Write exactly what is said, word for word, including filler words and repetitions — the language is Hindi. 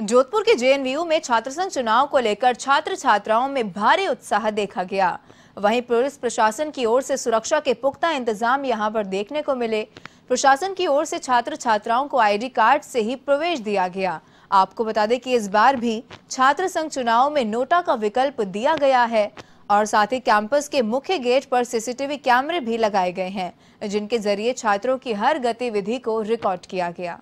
जोधपुर के जेएनवीयू में छात्र संघ चुनाव को लेकर छात्र छात्राओं में भारी उत्साह देखा गया। वहीं पुलिस प्रशासन की ओर से सुरक्षा के पुख्ता इंतजाम यहां पर देखने को मिले। प्रशासन की ओर से छात्र छात्राओं को आईडी कार्ड से ही प्रवेश दिया गया। आपको बता दें कि इस बार भी छात्र संघ चुनाव में नोटा का विकल्प दिया गया है और साथ ही कैंपस के मुख्य गेट पर सीसीटीवी कैमरे भी लगाए गए हैं, जिनके जरिए छात्रों की हर गतिविधि को रिकॉर्ड किया गया।